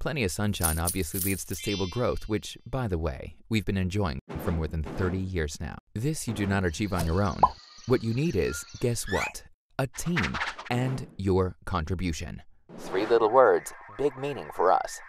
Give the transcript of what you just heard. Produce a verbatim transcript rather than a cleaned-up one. Plenty of sunshine obviously leads to stable growth, which, by the way, we've been enjoying for more than thirty years now. This you do not achieve on your own. What you need is, guess what? A team and your contribution. Three little words, big meaning for us.